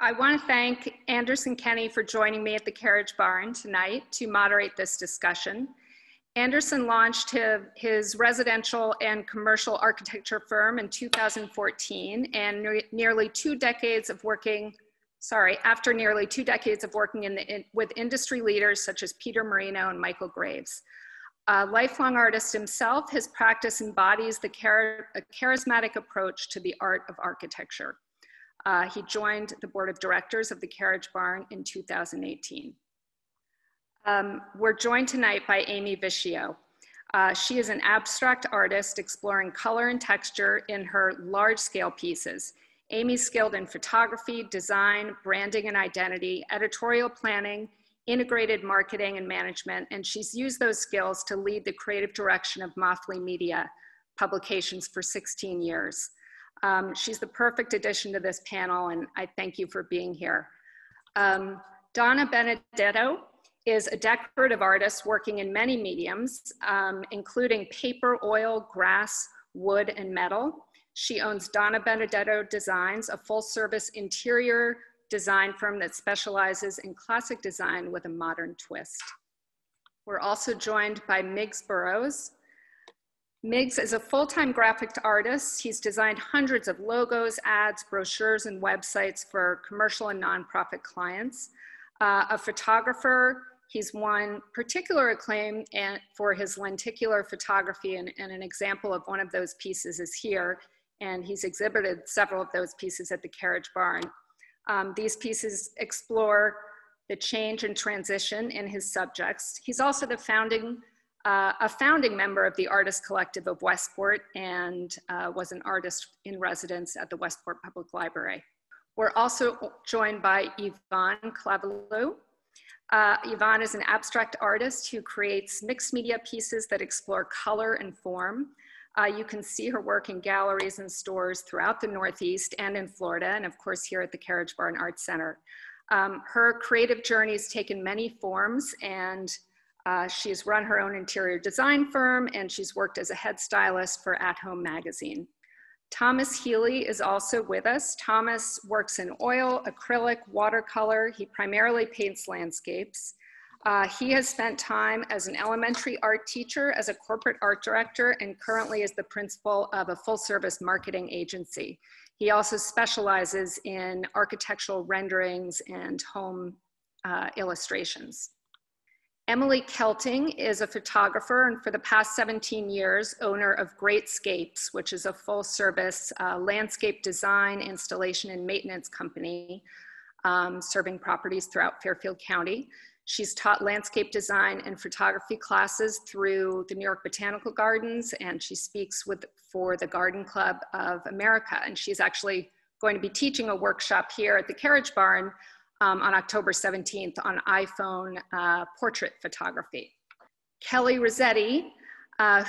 I want to thank Anderson Kenny for joining me at the Carriage Barn tonight to moderate this discussion. Anderson launched his residential and commercial architecture firm in 2014, and after nearly two decades of working with industry leaders such as Peter Marino and Michael Graves. A lifelong artist himself, his practice embodies the charismatic approach to the art of architecture. He joined the board of directors of the Carriage Barn in 2018. We're joined tonight by Amy Vischio. She is an abstract artist exploring color and texture in her large-scale pieces. Amy's skilled in photography, design, branding and identity, editorial planning, integrated marketing and management, and she's used those skills to lead the creative direction of Moffly Media publications for 16 years. She's the perfect addition to this panel, and I thank you for being here. Donna Benedetto is a decorative artist working in many mediums, including paper, oil, grass, wood, and metal. She owns Donna Benedetto Designs, a full-service interior design firm that specializes in classic design with a modern twist. We're also joined by Miggs Burroughs. Miggs is a full-time graphic artist. He's designed hundreds of logos, ads, brochures, and websites for commercial and nonprofit clients. A photographer, he's won particular acclaim for his lenticular photography, and an example of one of those pieces is here, and he's exhibited several of those pieces at the Carriage Barn. These pieces explore the change and transition in his subjects. He's also the founding member of the Artist Collective of Westport, and was an artist in residence at the Westport Public Library. We're also joined by Yvonne Claveloux. Yvonne is an abstract artist who creates mixed media pieces that explore color and form. You can see her work in galleries and stores throughout the Northeast and in Florida, and of course here at the Carriage Barn Arts Center. Her creative journey has taken many forms, and she's run her own interior design firm, and she's worked as a head stylist for At Home Magazine. Thomas Healy is also with us. Thomas works in oil, acrylic, watercolor. He primarily paints landscapes. He has spent time as an elementary art teacher, as a corporate art director, and currently is the principal of a full-service marketing agency. He also specializes in architectural renderings and home illustrations. Emily Kelting is a photographer, and for the past 17 years, owner of Greatscapes, which is a full-service landscape design, installation, and maintenance company, serving properties throughout Fairfield County. She's taught landscape design and photography classes through the New York Botanical Gardens, and she speaks for the Garden Club of America. And she's actually going to be teaching a workshop here at the Carriage Barn on October 17th on iPhone portrait photography. Kelly Rossetti,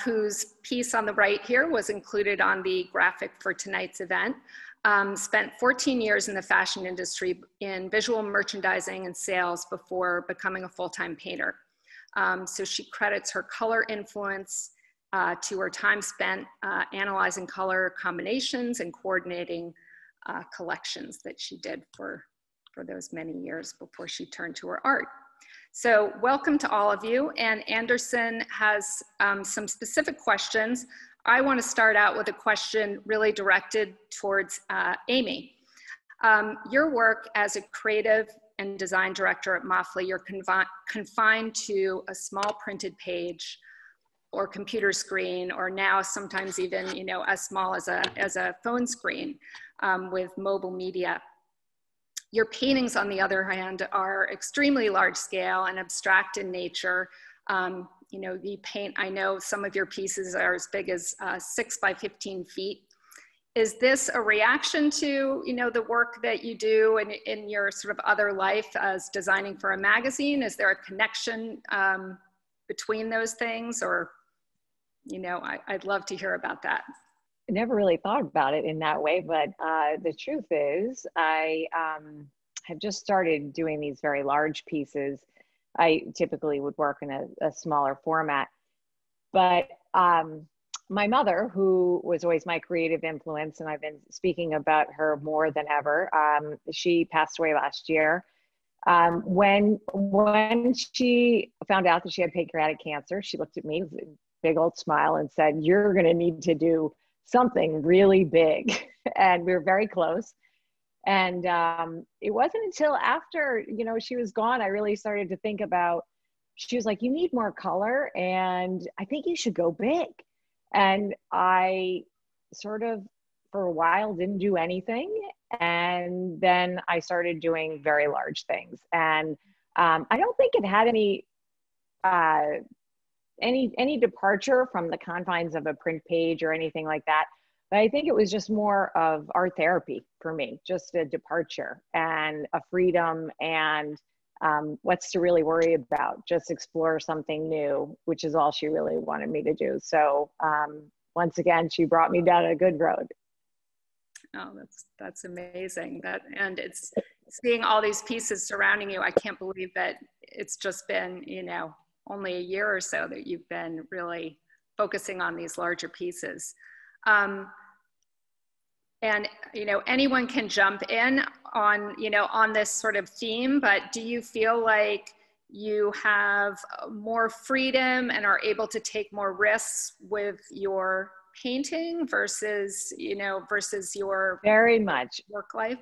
whose piece on the right here was included on the graphic for tonight's event, spent 14 years in the fashion industry in visual merchandising and sales before becoming a full-time painter. So she credits her color influence to her time spent analyzing color combinations and coordinating collections that she did for those many years before she turned to her art. So welcome to all of you, and Anderson has some specific questions. I want to start out with a question really directed towards Amy. Your work as a creative and design director at Moffly, you're confined to a small printed page or computer screen, or now sometimes even, you know, as small as a phone screen with mobile media. Your paintings, on the other hand, are extremely large scale and abstract in nature. You know, you paint, I know some of your pieces are as big as 6 by 15 feet. Is this a reaction to, you know, the work that you do in your sort of other life as designing for a magazine? Is there a connection between those things? Or, you know, I'd love to hear about that. I never really thought about it in that way, but the truth is I have just started doing these very large pieces. I typically would work in a smaller format, but my mother, who was always my creative influence, and I've been speaking about her more than ever, she passed away last year. When she found out that she had pancreatic cancer, she looked at me with a big old smile and said, "You're going to need to do something really big." And we were very close. And it wasn't until after, you know, she was gone, I really started to think about, she was like, "You need more color, and I think you should go big." And I sort of, for a while, didn't do anything. And then I started doing very large things. And I don't think it had any departure from the confines of a print page or anything like that. But I think it was just more of art therapy for me, just a departure and a freedom and what's to really worry about, just explore something new, which is all she really wanted me to do. So once again, she brought me down a good road. Oh, that's amazing. And it's seeing all these pieces surrounding you. I can't believe that it's just been, you know, only a year or so that you've been really focusing on these larger pieces. And, you know, anyone can jump in on, you know, on this sort of theme, but do you feel like you have more freedom and are able to take more risks with your painting versus, you know, versus your very much work life?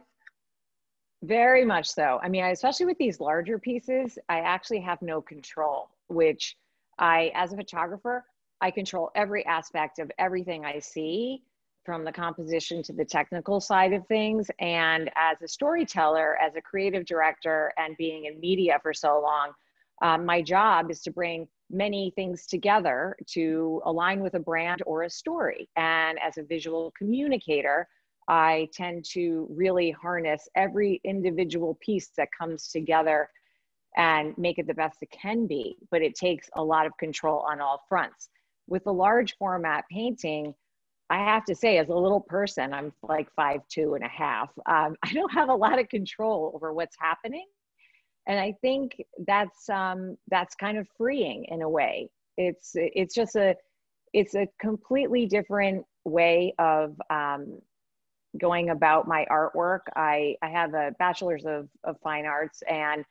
Very much so. I mean, especially with these larger pieces, I actually have no control, which I, as a photographer, I control every aspect of everything I see, from the composition to the technical side of things. And as a storyteller, as a creative director, and being in media for so long, my job is to bring many things together to align with a brand or a story. And as a visual communicator, I tend to really harness every individual piece that comes together and make it the best it can be. But it takes a lot of control on all fronts. With a large format painting, I have to say, as a little person, I'm like 5'2½". I don't have a lot of control over what's happening. And I think that's kind of freeing in a way. It's just a completely different way of going about my artwork. I have a bachelor's of fine arts, and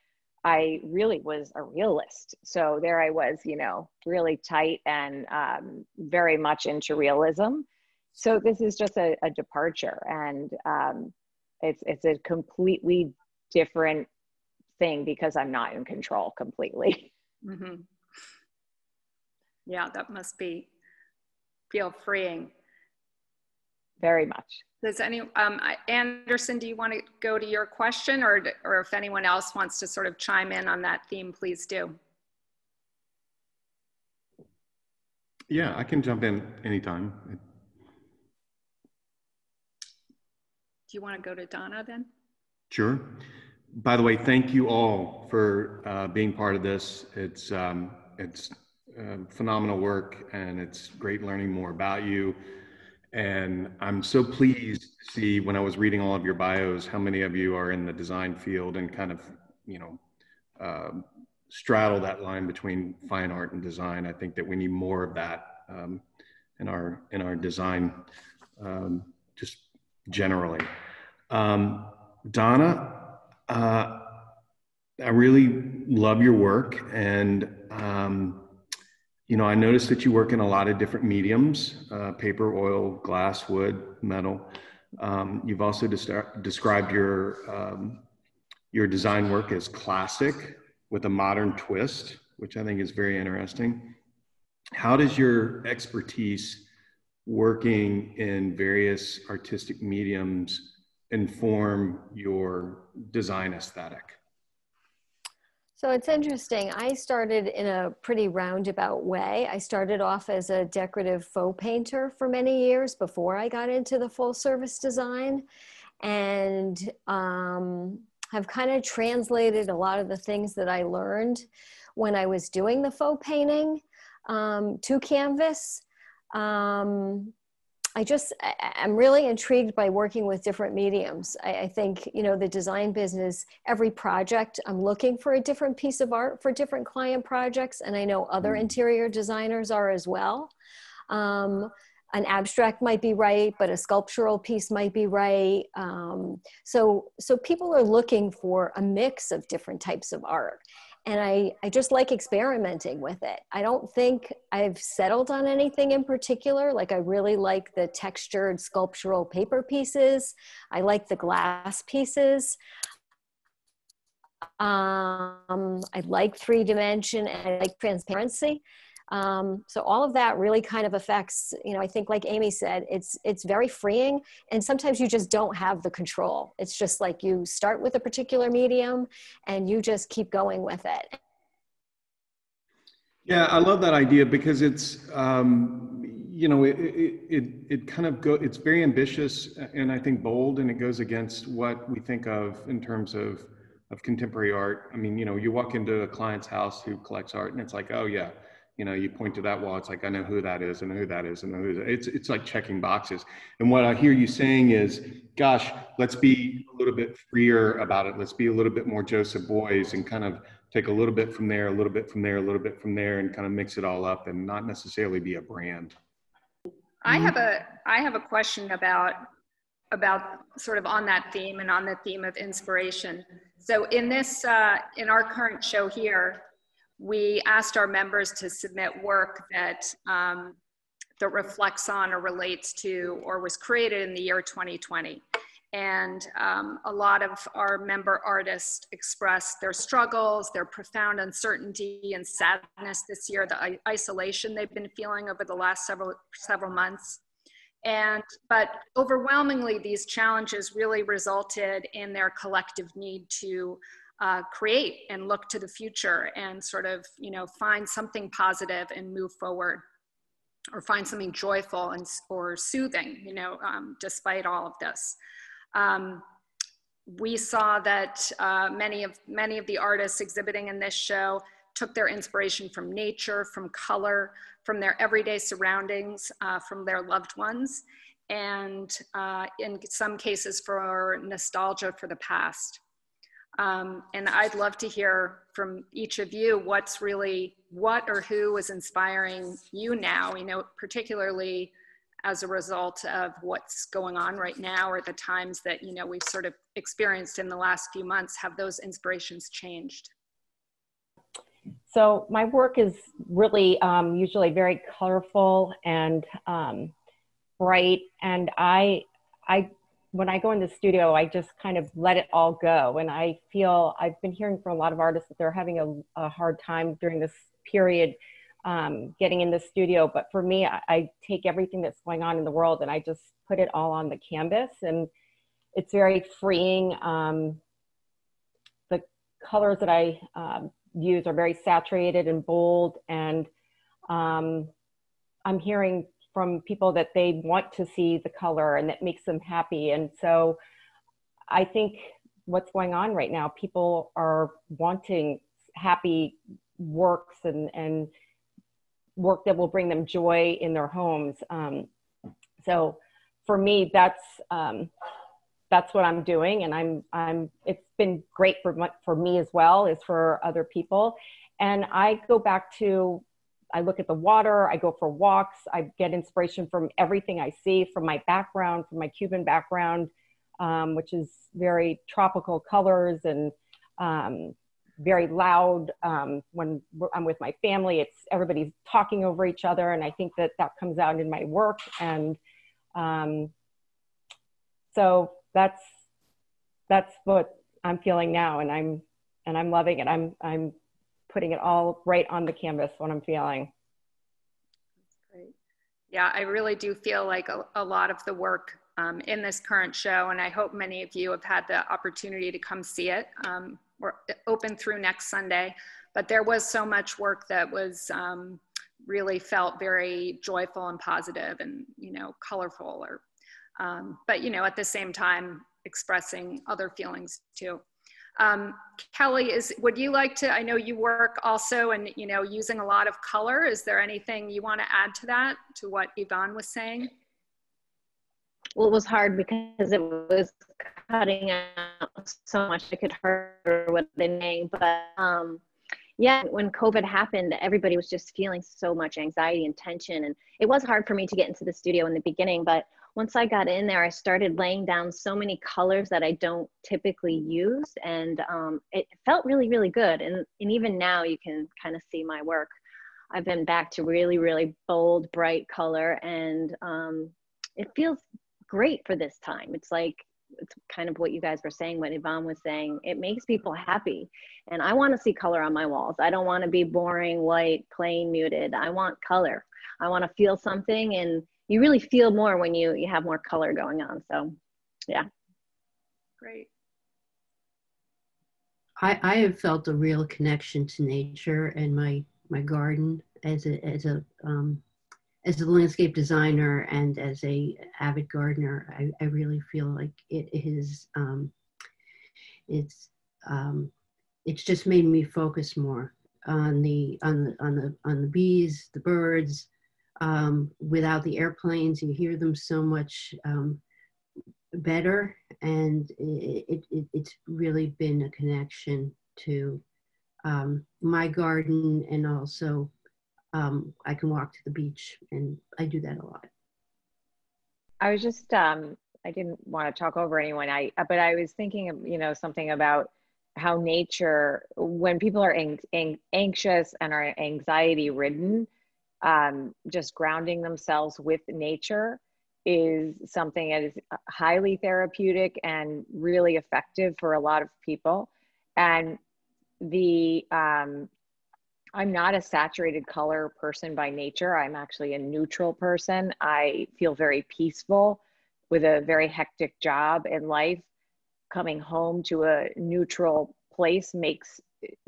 I really was a realist. So there I was, you know, really tight and very much into realism. So this is just a departure, and it's a completely different thing because I'm not in control completely. Mm-hmm. Yeah, that must feel freeing. Very much. Does Anderson, do you want to go to your question, or if anyone else wants to sort of chime in on that theme, please do. Yeah, I can jump in anytime. Do you want to go to Donna then? Sure. By the way, thank you all for being part of this. It's phenomenal work, and it's great learning more about you. And I'm so pleased to see, when I was reading all of your bios, how many of you are in the design field and kind of, you know, straddle that line between fine art and design. I think that we need more of that in our design, just generally. Donna, I really love your work, and you know, I noticed that you work in a lot of different mediums, paper, oil, glass, wood, metal. You've also described your design work as classic with a modern twist, which I think is very interesting. How does your expertise working in various artistic mediums inform your design aesthetic? So it's interesting. I started in a pretty roundabout way. I started off as a decorative faux painter for many years before I got into the full service design. And I've kind of translated a lot of the things that I learned when I was doing the faux painting to canvas. I'm really intrigued by working with different mediums. I think, you know, the design business, every project, I'm looking for a different piece of art for different client projects. And I know other interior designers are as well. An abstract might be right, but a sculptural piece might be right. So people are looking for a mix of different types of art. And I just like experimenting with it. I don't think I've settled on anything in particular. Like, I really like the textured sculptural paper pieces. I like the glass pieces. I like three-dimension, and I like transparency. So all of that really kind of affects, you know, I think like Amy said, it's very freeing, and sometimes you just don't have the control. It's just like you start with a particular medium and you just keep going with it. Yeah, I love that idea, because it's, you know, it kind of it's very ambitious and I think bold, and it goes against what we think of in terms of contemporary art. I mean, you know, you walk into a client's house who collects art and it's like, oh yeah. You know, you point to that wall, it's like, I know who that is and who that is and who that is. It's like checking boxes. And what I hear you saying is, gosh, let's be a little bit freer about it. Let's be a little bit more Joseph Boys and kind of take a little bit from there, a little bit from there, a little bit from there, and kind of mix it all up and not necessarily be a brand. I have a question about sort of on that theme and on the theme of inspiration. So in this, in our current show here, we asked our members to submit work that, that reflects on or relates to or was created in the year 2020. And a lot of our member artists expressed their struggles, their profound uncertainty and sadness this year, the isolation they've been feeling over the last several months. But overwhelmingly, these challenges really resulted in their collective need to create and look to the future and sort of, you know, find something positive and move forward, or find something joyful and or soothing, you know, despite all of this. We saw that many of the artists exhibiting in this show took their inspiration from nature, from color, from their everyday surroundings, from their loved ones, and in some cases for nostalgia for the past. And I'd love to hear from each of you what's really, what or who is inspiring you now, you know, particularly as a result of what's going on right now, or the times that, you know, we've sort of experienced in the last few months. Have those inspirations changed? So my work is really usually very colorful and bright, and when I go in the studio, I just kind of let it all go. And I feel, I've been hearing from a lot of artists that they're having a hard time during this period getting in the studio. But for me, I take everything that's going on in the world and I just put it all on the canvas. And it's very freeing. The colors that I use are very saturated and bold. And I'm hearing from people that they want to see the color and that makes them happy. And so I think what's going on right now, people are wanting happy works and work that will bring them joy in their homes. So for me, that's what I'm doing. And it's been great for me as well as for other people. And I go back to, I look at the water, I go for walks, I get inspiration from everything I see, from my background, from my Cuban background, which is very tropical colors and very loud. When I'm with my family, everybody's talking over each other, and I think that comes out in my work. And so that's what I'm feeling now, and I'm loving it. I'm putting it all right on the canvas, what I'm feeling. That's great. Yeah, I really do feel like a lot of the work in this current show, and I hope many of you have had the opportunity to come see it. We're open through next Sunday, but there was so much work that was really felt very joyful and positive and, you know, colorful, or, but, you know, at the same time, expressing other feelings too. Kelly, would you like to, I know you work also and, you know, using a lot of color. Is there anything you want to add to that, to what Yvonne was saying? Well, it was hard because it was cutting out so much I could hear what they were saying, but yeah, when COVID happened, everybody was just feeling so much anxiety and tension. And it was hard for me to get into the studio in the beginning, but once I got in there, I started laying down so many colors that I don't typically use. And it felt really, really good. And even now you can kind of see my work. I've been back to really, really bold, bright color. And it feels great for this time. It's like, it's kind of what you guys were saying, what Yvonne was saying. It makes people happy. And I want to see color on my walls. I don't want to be boring, white, plain, muted. I want color. I want to feel something. And you really feel more when you have more color going on. So, yeah. Great. I have felt a real connection to nature and my garden as a landscape designer and as a avid gardener. I really feel like it is, it's just made me focus more on the bees, the birds. Without the airplanes, you hear them so much better, and it's really been a connection to my garden, and also I can walk to the beach, and I do that a lot. I was just, I didn't want to talk over anyone, but I was thinking of, you know, something about how nature, when people are anxious and are anxiety ridden, just grounding themselves with nature is something that is highly therapeutic and really effective for a lot of people. And I'm not a saturated color person by nature. I'm actually a neutral person. I feel very peaceful with a very hectic job in life. Coming home to a neutral place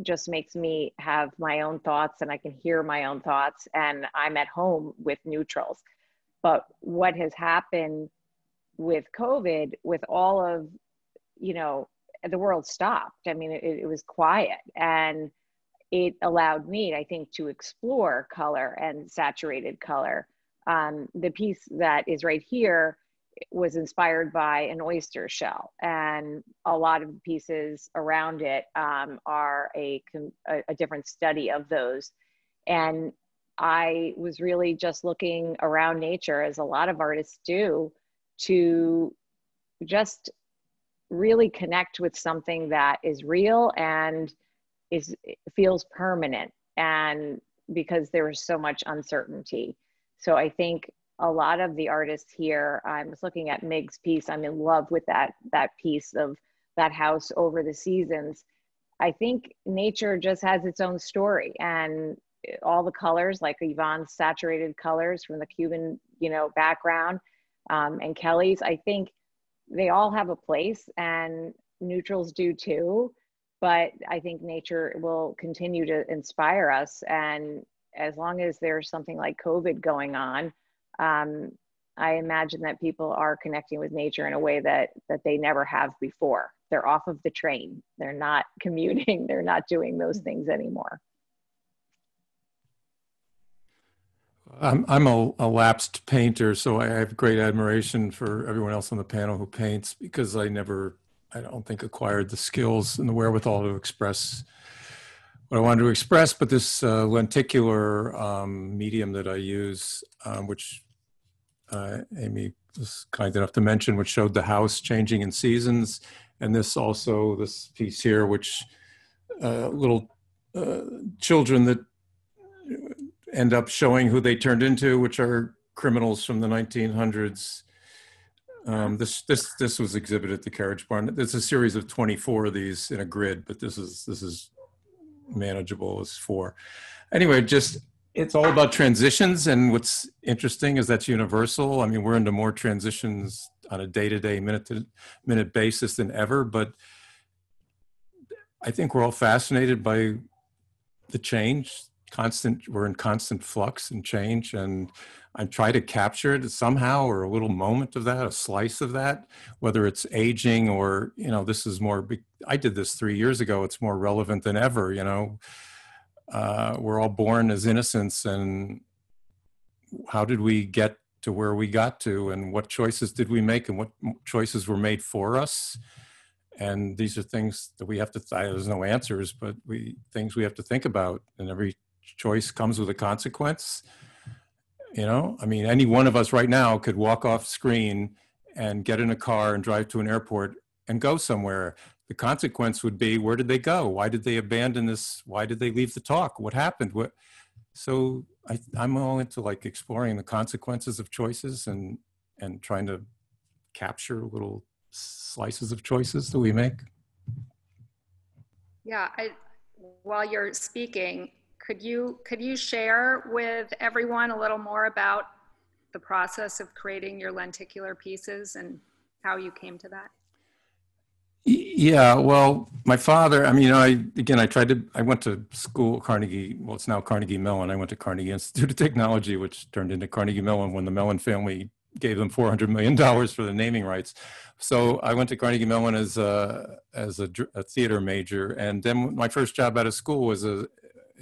just makes me have my own thoughts, and I can hear my own thoughts, and I'm at home with neutrals. But what has happened with COVID, with all of, you know, the world stopped. I mean, it was quiet, and it allowed me, I think, to explore color and saturated color. The piece that is right here was inspired by an oyster shell, and a lot of the pieces around it are a different study of those. And I was really just looking around nature, as a lot of artists do, to just really connect with something that is real and feels permanent, and because there was so much uncertainty. So I think a lot of the artists here, I'm just looking at Miggs' piece. I'm in love with that piece of that house over the seasons. I think nature just has its own story, and all the colors, like Yvonne's saturated colors from the Cuban, you know, background, and Kelly's, I think they all have a place, and neutrals do too. But I think nature will continue to inspire us. And as long as there's something like COVID going on, I imagine that people are connecting with nature in a way that they never have before. They're off of the train. They're not commuting. They're not doing those things anymore. I'm a lapsed painter, so I have great admiration for everyone else on the panel who paints, because I don't think acquired the skills and the wherewithal to express what I wanted to express. But this lenticular medium that I use, which Amy was kind enough to mention, which showed the house changing in seasons. And this piece here, which little children that end up showing who they turned into, which are criminals from the 1900s. This was exhibited at the Carriage Barn. There's a series of 24 of these in a grid, but this is manageable as 4. Anyway, it's all about transitions, and what's interesting is that's universal. I mean, we're into more transitions on a day-to-day, minute-to-minute basis than ever, but I think we're all fascinated by the change. We're in constant flux and change, and I try to capture it somehow, or a little moment of that, a slice of that, whether it's aging or, you know, this is more, I did this 3 years ago, it's more relevant than ever, you know. We're all born as innocents, and how did we get to where we got to, and what choices did we make, and what choices were made for us, And these are things that we have to, there's no answers, but things we have to think about, and every choice comes with a consequence. You know, I mean, any one of us right now could walk off screen and get in a car and drive to an airport and go somewhere. The consequence would be, where did they go? Why did they abandon this? Why did they leave the talk? What happened? What? So I'm all into like exploring the consequences of choices and trying to capture little slices of choices that we make. Yeah, while you're speaking, could you share with everyone a little more about the process of creating your lenticular pieces and how you came to that? Yeah, well, my father, I mean, I went to school, Carnegie, well, it's now Carnegie Mellon. I went to Carnegie Institute of Technology, which turned into Carnegie Mellon when the Mellon family gave them $400 million for the naming rights. So I went to Carnegie Mellon as a theater major. And then my first job out of school was in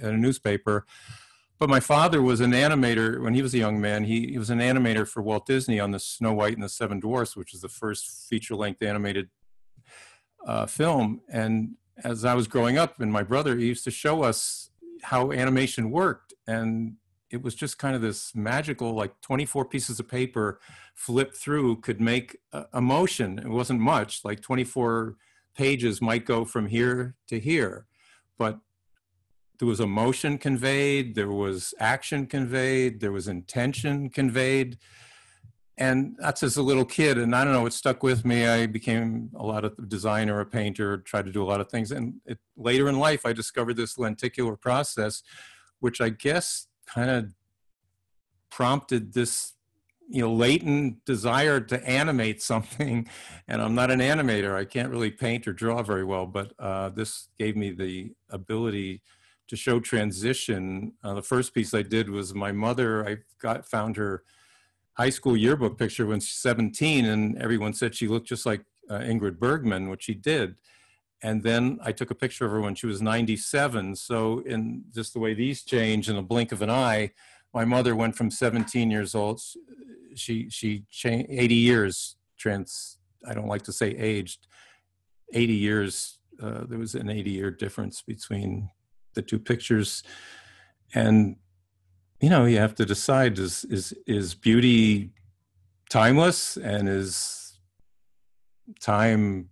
a newspaper. But my father was an animator. When he was a young man, he was an animator for Walt Disney on the Snow White and the Seven Dwarfs, which is the first feature-length animated film. And as I was growing up, and my brother, he used to show us how animation worked. And it was just kind of this magical, like 24 pieces of paper flipped through could make a motion. It wasn't much, like 24 pages might go from here to here, but there was emotion conveyed, there was action conveyed, there was intention conveyed. And that's as a little kid, and I don't know, it stuck with me. I became a designer, a painter, tried to do a lot of things. And later in life, I discovered this lenticular process, which I guess kind of prompted this, you know, latent desire to animate something. And I'm not an animator. I can't really paint or draw very well, but this gave me the ability to show transition. The first piece I did was my mother. I found her high school yearbook picture when she's 17, and everyone said she looked just like Ingrid Bergman, which she did. And then I took a picture of her when she was 97. So in just the way these change in the blink of an eye, my mother went from 17 years old, she changed 80 years trans, I don't like to say aged, 80 years, there was an 80-year difference between the two pictures. And you know, you have to decide, is beauty timeless, and is time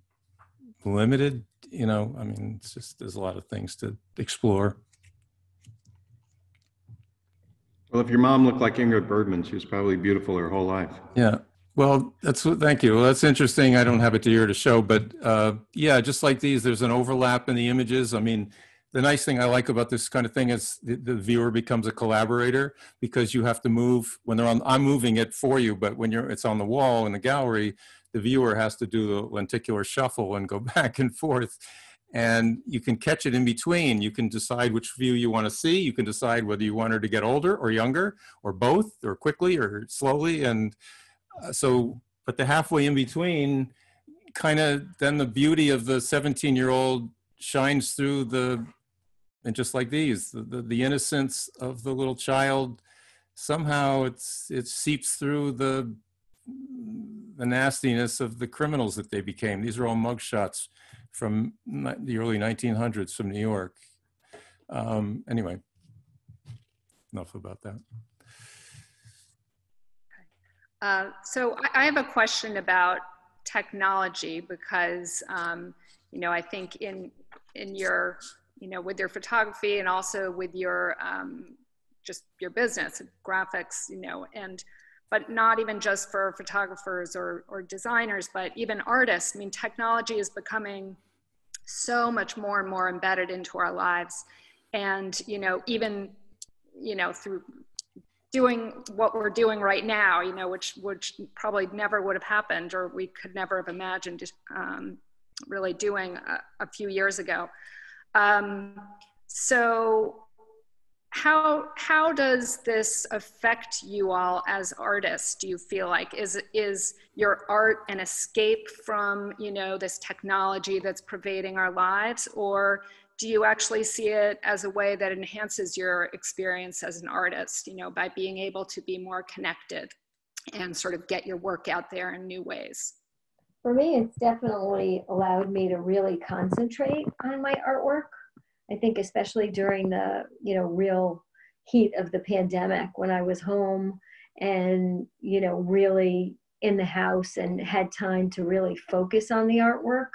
limited? You know, I mean, it's just, there's a lot of things to explore. Well, if your mom looked like Ingrid Bergman, she was probably beautiful her whole life. Yeah. Well, thank you. Well, that's interesting. I don't have it here to show, but yeah, just like these, there's an overlap in the images. I mean, the nice thing I like about this kind of thing is the viewer becomes a collaborator, because you have to move when they're on, I'm moving it for you, but when it's on the wall in the gallery, the viewer has to do the lenticular shuffle and go back and forth, and you can catch it in between. You can decide which view you want to see. You can decide whether you want her to get older or younger or both or quickly or slowly. And so, but the halfway in between kind of, then the beauty of the 17-year-old shines through the, and just like these, the innocence of the little child, somehow it seeps through the nastiness of the criminals that they became. These are all mugshots from the early 1900s from New York. Anyway, enough about that. So I have a question about technology, because you know, I think in your, you know, with your photography and also with your, just your business, graphics, you know, and, but not even just for photographers or designers, but even artists. I mean, technology is becoming so much more and more embedded into our lives. And, you know, even, you know, through doing what we're doing right now, you know, which probably never would have happened, or we could never have imagined really doing a few years ago. So how does this affect you all as artists? Do you feel like, is your art an escape from, you know, this technology that's pervading our lives, or do you actually see it as a way that enhances your experience as an artist, you know, by being able to be more connected and sort of get your work out there in new ways? For me, it's definitely allowed me to really concentrate on my artwork. I think especially during the, you know, real heat of the pandemic, when I was home and, you know, really in the house and had time to really focus on the artwork.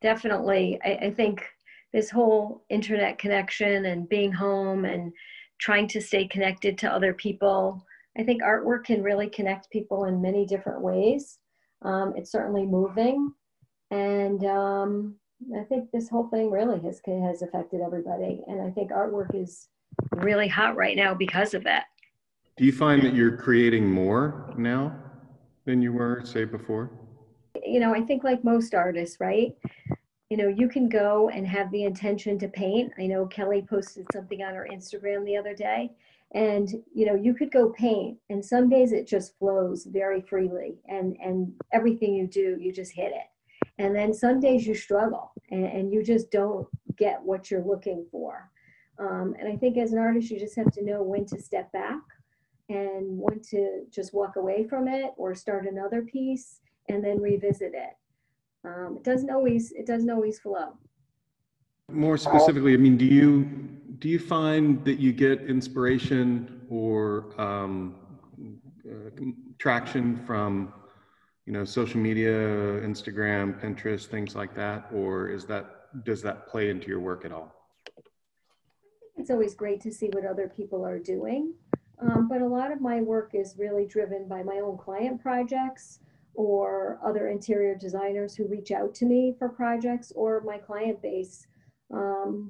Definitely, I think this whole internet connection and being home and trying to stay connected to other people, I think artwork can really connect people in many different ways. It's certainly moving. And I think this whole thing really has affected everybody. And I think artwork is really hot right now because of that. Do you find that you're creating more now than you were, say, before? You know, I think like most artists, right? You know, you can go and have the intention to paint. I know Kelly posted something on her Instagram the other day. And, you know, you could go paint. And some days it just flows very freely. And everything you do, you just hit it. And then some days you struggle and you just don't get what you're looking for. And I think as an artist, you just have to know when to step back and when to just walk away from it or start another piece and then revisit it. It doesn't always flow. More specifically, I mean, do you find that you get inspiration or traction from, you know, social media, Instagram, Pinterest, things like that? Or is that, does that play into your work at all? It's always great to see what other people are doing. But a lot of my work is really driven by my own client projects or other interior designers who reach out to me for projects, or my client base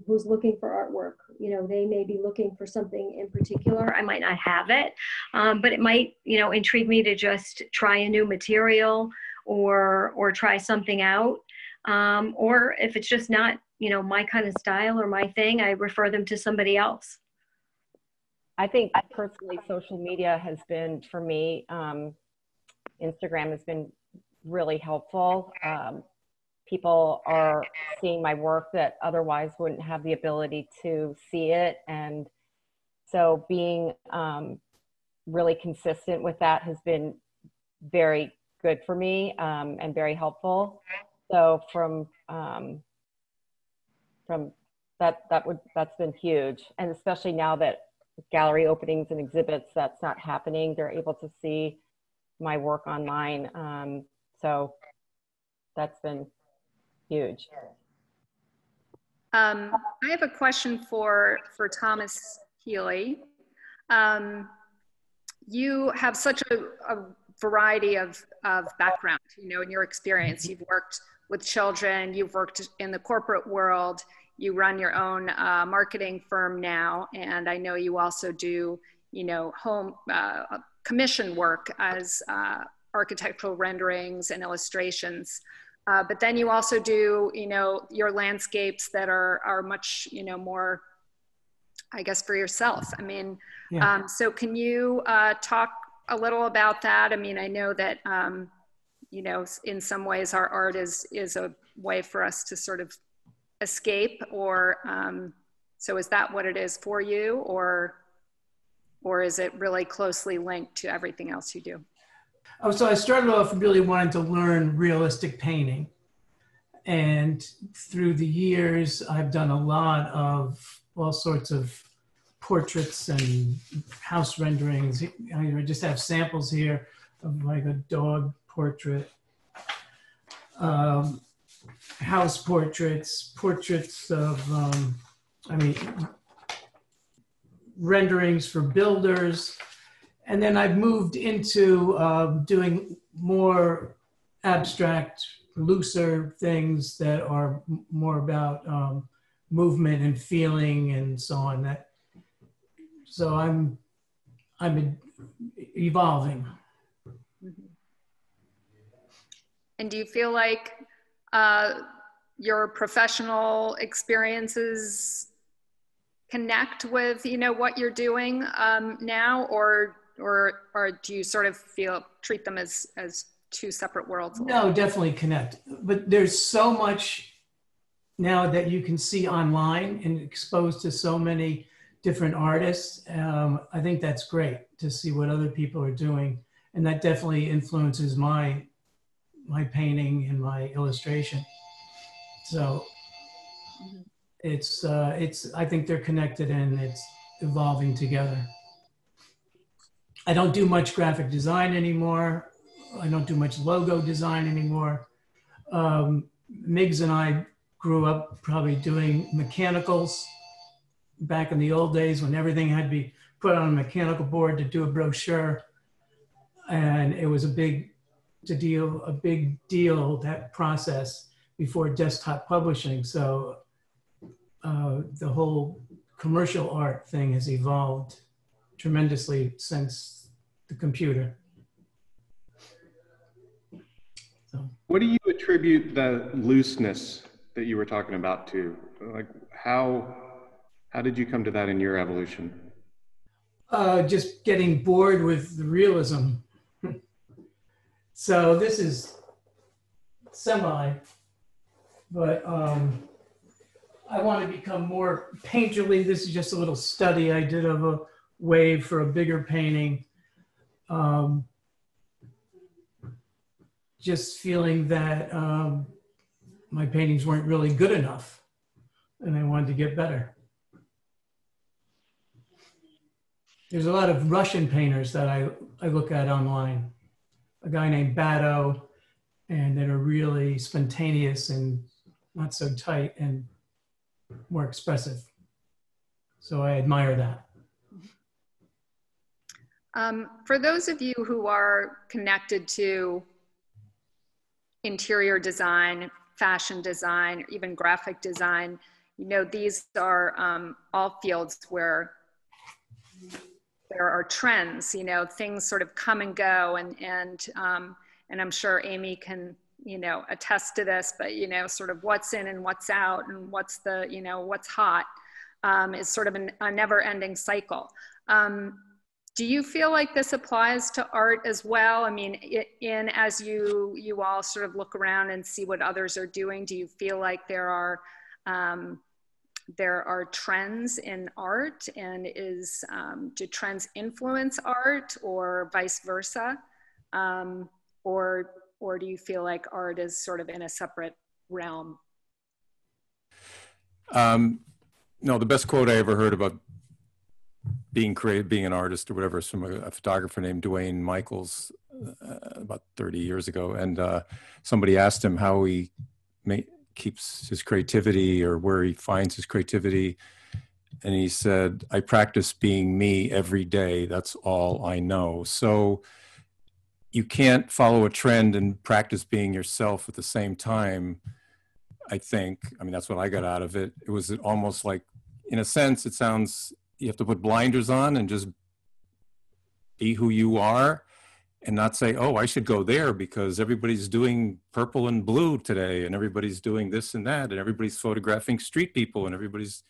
who's looking for artwork. You know, they may be looking for something in particular. I might not have it, but it might, you know, intrigue me to just try a new material or try something out. Or if it's just not, you know, my kind of style or my thing, I refer them to somebody else. I think personally, social media has been, for me, Instagram has been really helpful. People are seeing my work that otherwise wouldn't have the ability to see it. And so being really consistent with that has been very good for me and very helpful. So from that's been huge. And especially now that gallery openings and exhibits, that's not happening. They're able to see my work online. So that's been huge. I have a question for Thomas Healy. You have such a variety of background, you know, in your experience. You've worked with children, you've worked in the corporate world, you run your own marketing firm now, and I know you also do, you know, home commission work as architectural renderings and illustrations. But then you also do, you know, your landscapes that are much, you know, more, I guess, for yourself. I mean, yeah. So can you talk a little about that? I mean, I know that, you know, in some ways our art is a way for us to sort of escape, or so is that what it is for you, or is it really closely linked to everything else you do? Oh, so I started off really wanting to learn realistic painting, and through the years I've done a lot of all sorts of portraits and house renderings. I just have samples here of like a dog portrait, house portraits, portraits of, I mean, renderings for builders. And then I've moved into doing more abstract, looser things that are more about movement and feeling and so on. That, so I'm evolving. And do you feel like your professional experiences connect with, you know, what you're doing now, or do you sort of feel, treat them as two separate worlds? No, definitely connect. But there's so much now that you can see online and exposed to so many different artists. I think that's great to see what other people are doing And that definitely influences my painting and my illustration. So it's I think they're connected and it's evolving together. I don't do much graphic design anymore. I don't do much logo design anymore. Miggs and I grew up probably doing mechanicals back in the old days when everything had to be put on a mechanical board to do a brochure. And it was a big deal, that process before desktop publishing. So the whole commercial art thing has evolved tremendously since the computer. So. What do you attribute the looseness that you were talking about to? Like how did you come to that in your evolution? Just getting bored with the realism. So this is semi, but I want to become more painterly. This is just a little study I did of a wave for a bigger painting. Just feeling that my paintings weren't really good enough and I wanted to get better. There's a lot of Russian painters that I look at online. A guy named Bato, and that are really spontaneous and not so tight and more expressive. So I admire that. For those of you who are connected to interior design, fashion design, or even graphic design, you know, these are all fields where there are trends, you know, things sort of come and go, and I'm sure Amy can, you know, attest to this, but, you know, sort of what's in and what's out and what's the, you know, what's hot is sort of a never-ending cycle. Do you feel like this applies to art as well? I mean, as you all sort of look around and see what others are doing, do you feel like there are trends in art, and do trends influence art or vice versa? Or do you feel like art is sort of in a separate realm? No, the best quote I ever heard about being creative, being an artist or whatever, is from a photographer named Duane Michaels about 30 years ago. And somebody asked him how he keeps his creativity or where he finds his creativity. And he said, "I practice being me every day. That's all I know." So you can't follow a trend and practice being yourself at the same time, I think. I mean, that's what I got out of it. It was almost like, in a sense, it sounds, you have to put blinders on and just be who you are. And not say, oh, I should go there because everybody's doing purple and blue today and everybody's doing this and that and everybody's photographing street people and everybody's,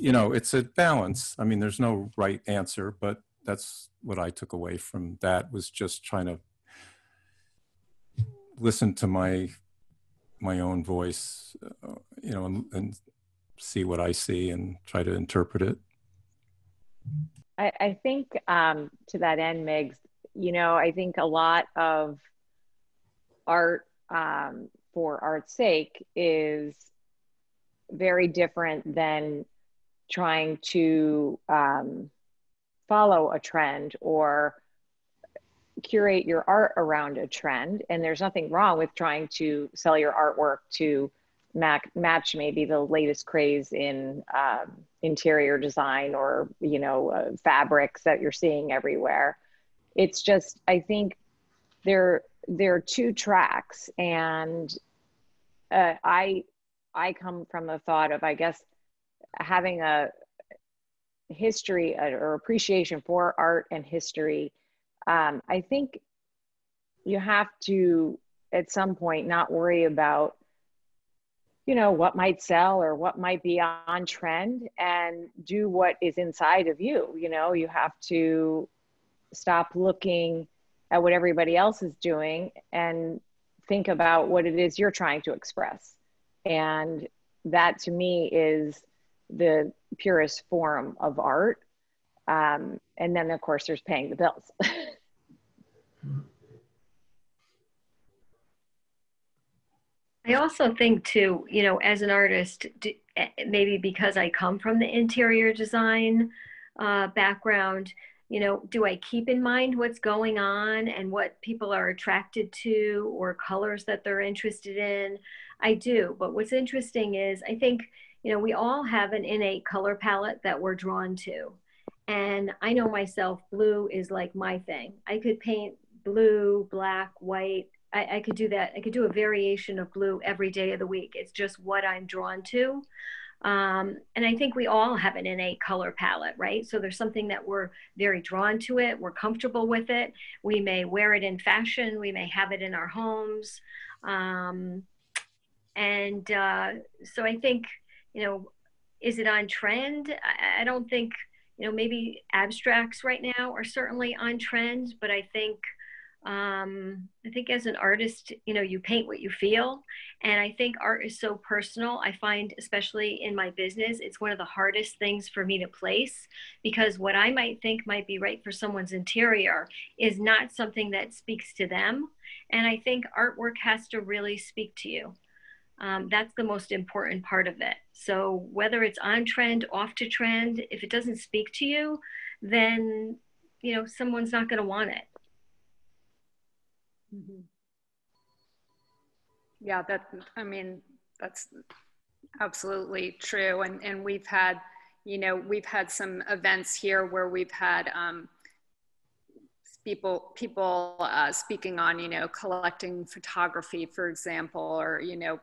you know, it's a balance. I mean, there's no right answer, but that's what I took away from that, was just trying to listen to my own voice, you know, and see what I see and try to interpret it. I think to that end, Miggs, you know, I think a lot of art for art's sake is very different than trying to follow a trend or curate your art around a trend. And there's nothing wrong with trying to sell your artwork to match maybe the latest craze in interior design or, you know, fabrics that you're seeing everywhere. It's just, I think there are two tracks, and I come from the thought of, I guess, having a history or appreciation for art and history. I think you have to, at some point, not worry about, you know, what might sell or what might be on trend, and do what is inside of you. You know, you have to stop looking at what everybody else is doing and think about what it is you're trying to express. And that, to me, is the purest form of art. And then, of course, there's paying the bills. I also think too, you know, as an artist, maybe because I come from the interior design background, you know, do I keep in mind what's going on and what people are attracted to or colors that they're interested in? I do, but what's interesting is I think, you know, we all have an innate color palette that we're drawn to. And I know myself, blue is like my thing. I could paint blue, black, white. I could do that. I could do a variation of blue every day of the week. It's just what I'm drawn to. And I think we all have an innate color palette, right? So there's something that we're very drawn to it. We're comfortable with it. We may wear it in fashion. We may have it in our homes. So I think, you know, is it on trend? I don't think, you know, maybe abstracts right now are certainly on trend, but I think as an artist, you know, you paint what you feel. And I think art is so personal. I find, especially in my business, it's one of the hardest things for me to place, because what I might think might be right for someone's interior is not something that speaks to them. And I think artwork has to really speak to you. That's the most important part of it. So whether it's on trend, off to trend, if it doesn't speak to you, then, you know, someone's not going to want it. Mm-hmm. Yeah, that's absolutely true. And we've had, you know, we've had some events here where we've had people speaking on, you know, collecting photography, for example, or, you know,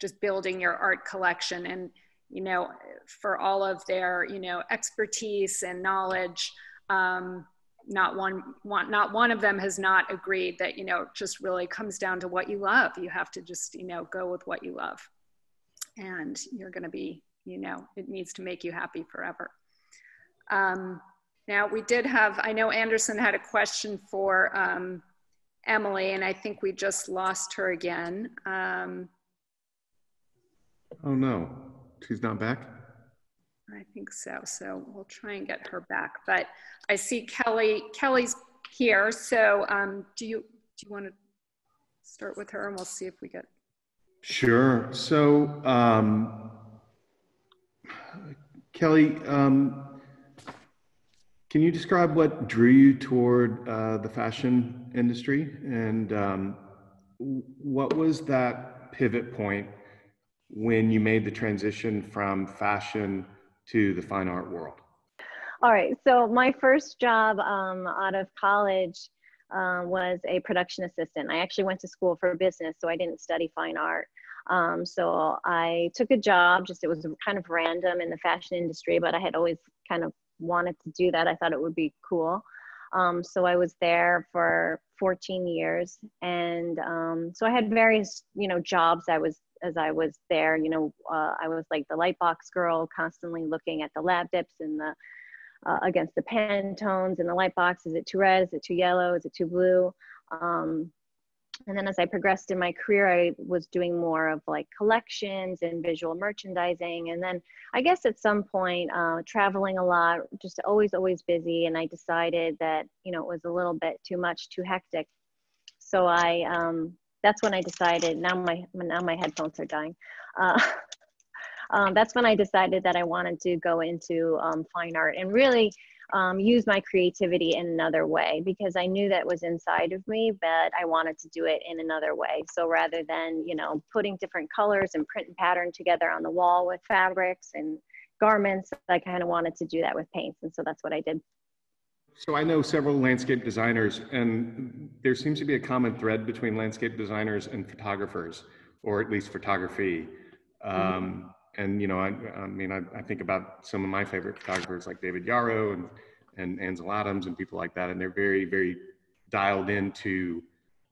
just building your art collection. And, you know, for all of their, you know, expertise and knowledge, not one of them has not agreed that, you know, it just really comes down to what you love. You have to just, you know, go with what you love, and you're going to be, you know, it needs to make you happy forever. Now we did have, I know Anderson had a question for Emily, and I think we just lost her again. Oh no, she's not back? I think so, so we'll try and get her back. But I see Kelly's here, so do you want to start with her and we'll see if we get. Sure, so Kelly, can you describe what drew you toward the fashion industry, and what was that pivot point when you made the transition from fashion to the fine art world? All right, so my first job out of college was a production assistant. I actually went to school for business, so I didn't study fine art. So I took a job, just it was kind of random in the fashion industry, but I had always kind of wanted to do that. I thought it would be cool. So I was there for 14 years. And so I had various, you know, jobs as I was there, you know, I was like the light box girl, constantly looking at the lab dips and the, against the Pantones and the light box. Is it too red? Is it too yellow? Is it too blue? And then as I progressed in my career, I was doing more of like collections and visual merchandising. And then I guess at some point, traveling a lot, just always busy. And I decided that, you know, it was a little bit too much, too hectic. So I, that's when I decided, now my headphones are dying. That's when I decided that I wanted to go into fine art and really use my creativity in another way, because I knew that was inside of me, but I wanted to do it in another way. So rather than, you know, putting different colors and print and pattern together on the wall with fabrics and garments, I kind of wanted to do that with paints. And so that's what I did. So I know several landscape designers, and there seems to be a common thread between landscape designers and photographers, or at least photography. And, you know, I mean, I think about some of my favorite photographers like David Yarrow and Ansel Adams and people like that. And they're very, very dialed into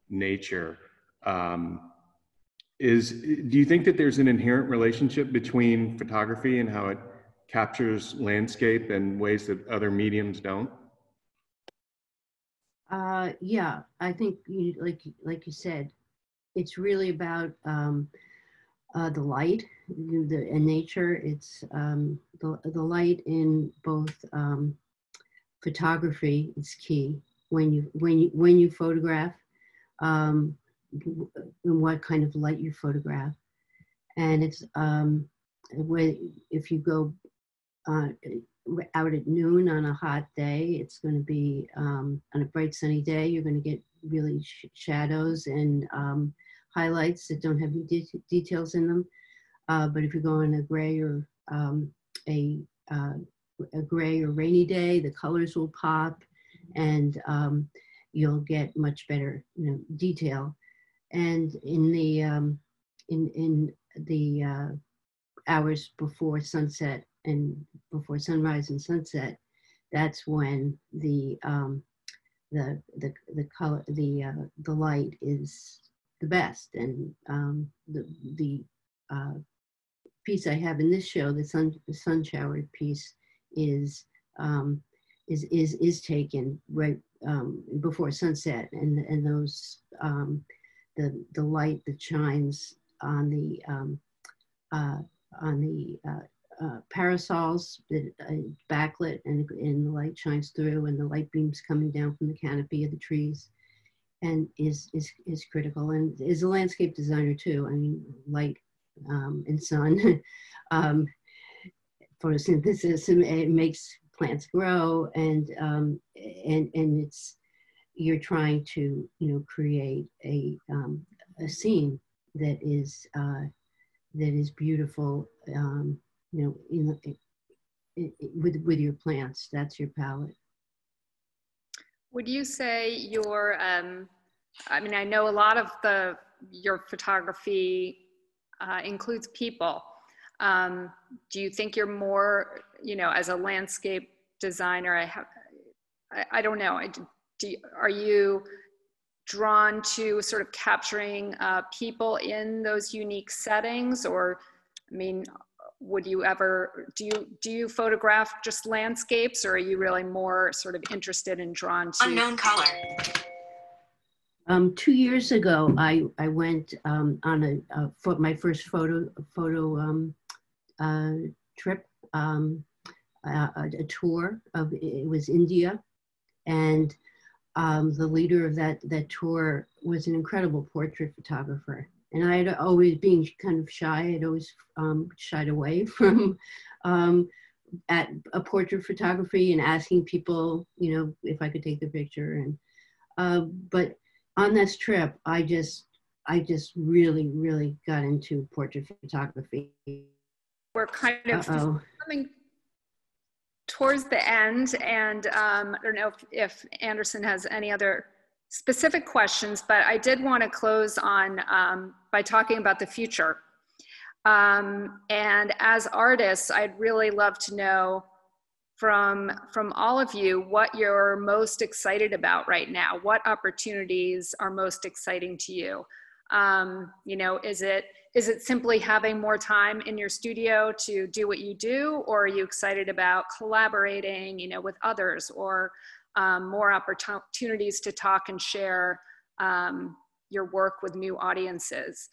nature. Do you think that there's an inherent relationship between photography and how it captures landscape in ways that other mediums don't? Yeah, I think, like you said, it's really about the light and nature. It's the light in both photography is key when you photograph. and what kind of light you photograph. And it's if you go out at noon on a hot day, it's going to be on a bright sunny day, you're going to get really shadows and highlights that don't have any details in them. But if you go on a gray or a gray or rainy day, the colors will pop, and you'll get much better, detail. And in the hours before sunset and before sunrise and sunset, that's when the light is the best. And the piece I have in this show, the sun shower piece, is taken right before sunset, and those the light that shines on the parasols that backlit, and the light shines through, and the light beams coming down from the canopy of the trees, and is critical, and is a landscape designer too. I mean, light and sun, photosynthesis, it makes plants grow, and it's, you're trying to create a scene that is beautiful, with your plants. That's your palette. Would you say your I mean, I know a lot of your photography includes people. Do you think you're more, as a landscape designer, I don't know. Are you drawn to sort of capturing people in those unique settings, or, I mean, would you ever, do you photograph just landscapes, or are you really more sort of interested and drawn to? Unknown caller. 2 years ago, I went on my first photo trip, a tour of, it was India, and the leader of that tour was an incredible portrait photographer. And I had always been kind of shy. I'd always shied away from portrait photography and asking people, if I could take the picture. And but on this trip, I just really, really got into portrait photography. We're kind of coming towards the end, and I don't know if Anderson has any other specific questions, but I did want to close on by talking about the future. And as artists, I'd really love to know from all of you what you're most excited about right now. What opportunities are most exciting to you? Is it simply having more time in your studio to do what you do, or are you excited about collaborating, with others, or more opportunities to talk and share your work with new audiences?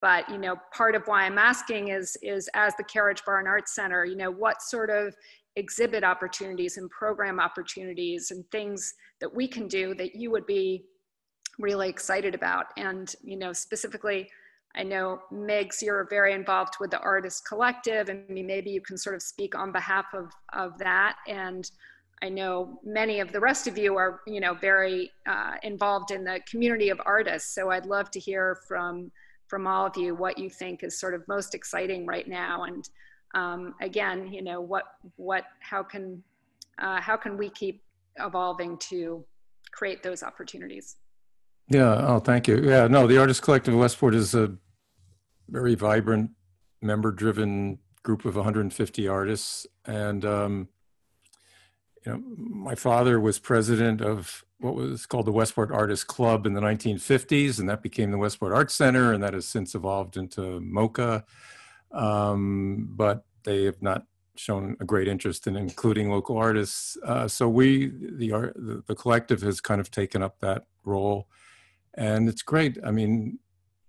But, part of why I'm asking is as the Carriage Barn Arts Center, what sort of exhibit opportunities and program opportunities and things that we can do that you would be really excited about? And, specifically, I know, Miggs, you're very involved with the Artist Collective, and maybe you can sort of speak on behalf of that. And I know many of the rest of you are, very involved in the community of artists. So I'd love to hear from all of you what you think is sort of most exciting right now. And again, how can we keep evolving to create those opportunities? Yeah, oh, thank you. Yeah, no, the Artist Collective of Westport is a very vibrant, member-driven group of 150 artists. And, my father was president of what was called the Westport Artist Club in the 1950s, and that became the Westport Arts Center, and that has since evolved into MOCA. But they have not shown a great interest in including local artists. So the collective has kind of taken up that role. And it's great. I mean,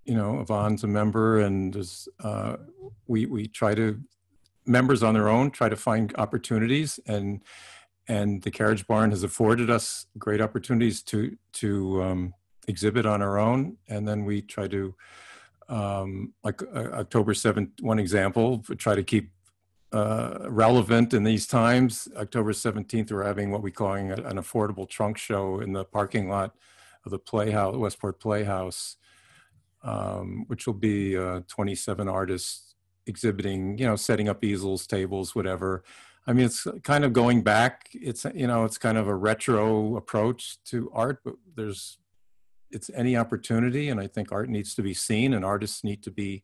Yvonne's a member, and we try to, members on their own, try to find opportunities, and the Carriage Barn has afforded us great opportunities to exhibit on our own, and then we try to, like October 7th, one example, try to keep relevant in these times. October 17th, we're having what we're calling an affordable trunk show in the parking lot of the Playhouse, Westport Playhouse, which will be 27 artists exhibiting, you know, setting up easels, tables, whatever. I mean, it's kind of going back. It's, you know, it's kind of a retro approach to art, but there's, it's any opportunity. And I think art needs to be seen, and artists need to be,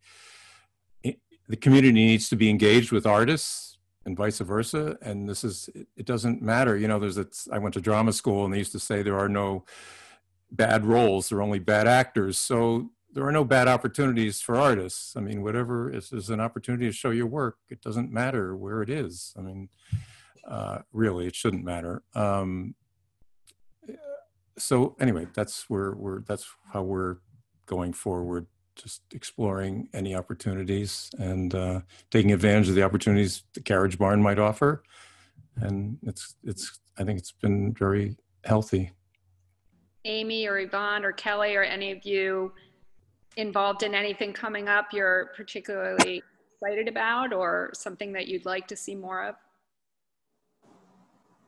the community needs to be engaged with artists and vice versa. And this is, it doesn't matter. You know, there's, I went to drama school and they used to say there are no bad roles, there are only bad actors. So there are no bad opportunities for artists. I mean, whatever is an opportunity to show your work, it doesn't matter where it is. I mean, really, it shouldn't matter. So anyway, that's where we're, that's how we're going forward. Just exploring any opportunities and taking advantage of the opportunities the Carriage Barn might offer. And it's I think it's been very healthy. Amy or Yvonne or Kelly, or any of you involved in anything coming up you're particularly excited about, or something that you'd like to see more of?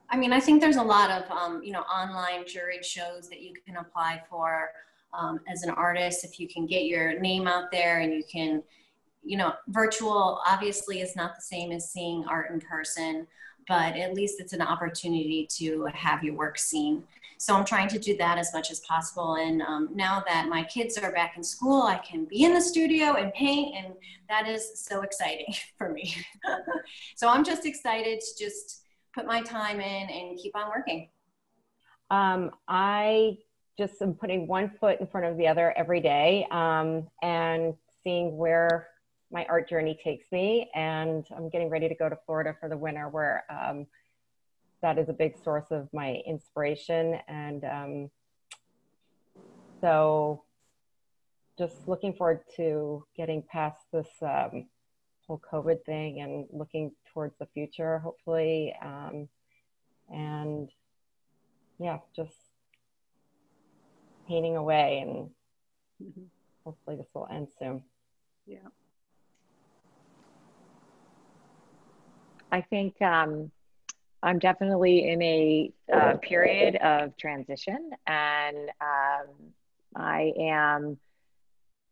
I mean, I think there's a lot of, you know, online juried shows that you can apply for. As an artist, if you can get your name out there, and you can, you know, virtual obviously is not the same as seeing art in person, but at least it's an opportunity to have your work seen. So I'm trying to do that as much as possible. And now that my kids are back in school, I can be in the studio and paint, and that is so exciting for me. So I'm just excited to just put my time in and keep on working. I just am putting one foot in front of the other every day, and seeing where my art journey takes me. And I'm getting ready to go to Florida for the winter, where that is a big source of my inspiration. And so just looking forward to getting past this whole COVID thing and looking towards the future, hopefully. And yeah, just painting away, and hopefully this will end soon. Yeah. I think I'm definitely in a period of transition, and I am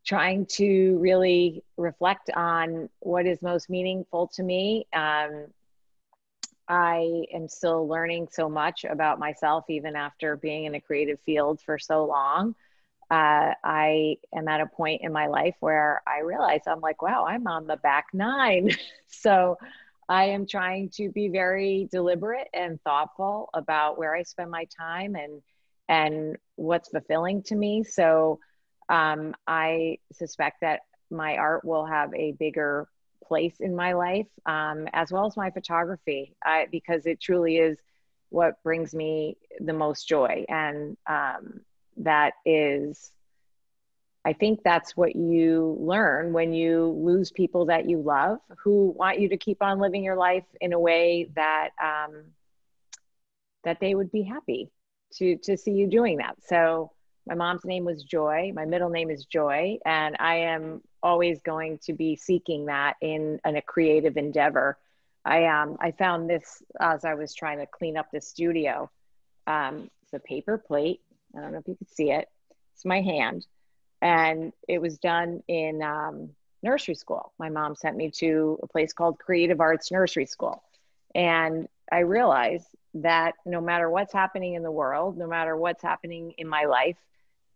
trying to really reflect on what is most meaningful to me. I am still learning so much about myself, even after being in a creative field for so long. I am at a point in my life where I realize I'm like, wow, I'm on the back nine. So I am trying to be very deliberate and thoughtful about where I spend my time, and what's fulfilling to me. So I suspect that my art will have a bigger place in my life, as well as my photography, because it truly is what brings me the most joy. And that is, I think that's what you learn when you lose people that you love, who want you to keep on living your life in a way that that they would be happy to see you doing that. So my mom's name was Joy. My middle name is Joy. And I am always going to be seeking that in a creative endeavor. I found this as I was trying to clean up the studio. It's a paper plate. I don't know if you can see it. It's my hand. And it was done in nursery school. My mom sent me to a place called Creative Arts Nursery School. And I realized that no matter what's happening in the world, no matter what's happening in my life,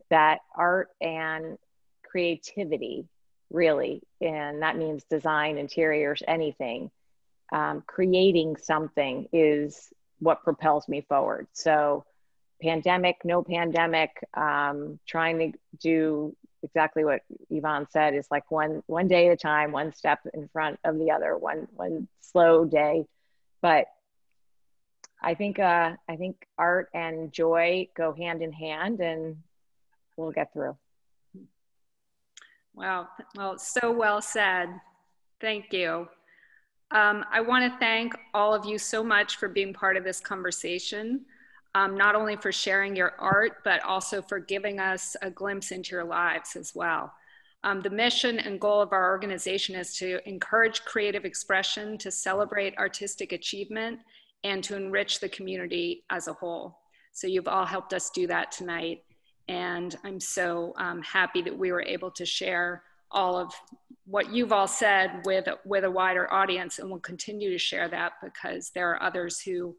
that art and creativity really, and that means design, interiors, anything, creating something is what propels me forward. So pandemic, no pandemic, trying to do exactly what Yvonne said, is like one day at a time, one step in front of the other, one slow day. But I think art and joy go hand in hand, and we'll get through. Wow, well, so well said. Thank you. I want to thank all of you so much for being part of this conversation. not only for sharing your art, but also for giving us a glimpse into your lives as well. The mission and goal of our organization is to encourage creative expression, to celebrate artistic achievement, and to enrich the community as a whole. So you've all helped us do that tonight. And I'm so happy that we were able to share all of what you've all said with a wider audience, and we'll continue to share that because there are others who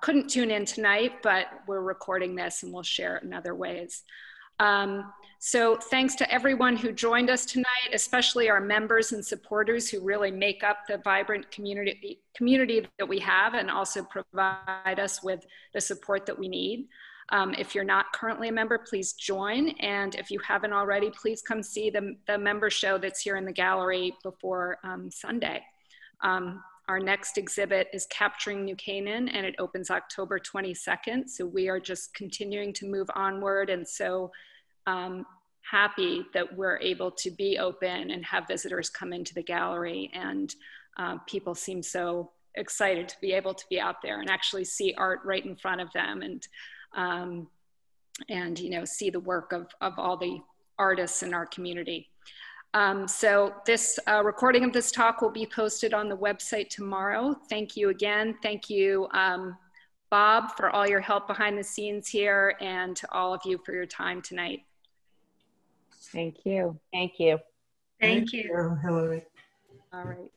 couldn't tune in tonight, but we're recording this and we'll share it in other ways. So thanks to everyone who joined us tonight, especially our members and supporters who really make up the vibrant community that we have and also provide us with the support that we need. If you're not currently a member, please join. And if you haven't already, please come see the member show that's here in the gallery before Sunday. Our next exhibit is Capturing New Canaan, and it opens October 22nd. So we are just continuing to move onward, and so happy that we're able to be open and have visitors come into the gallery, and people seem so excited to be able to be out there and actually see art right in front of them, and you know, see the work of all the artists in our community. So this recording of this talk will be posted on the website tomorrow. Thank you again. Thank you, Bob, for all your help behind the scenes here, and to all of you for your time tonight. Thank you. Thank you. Thank you. Thank you, Hillary. All right.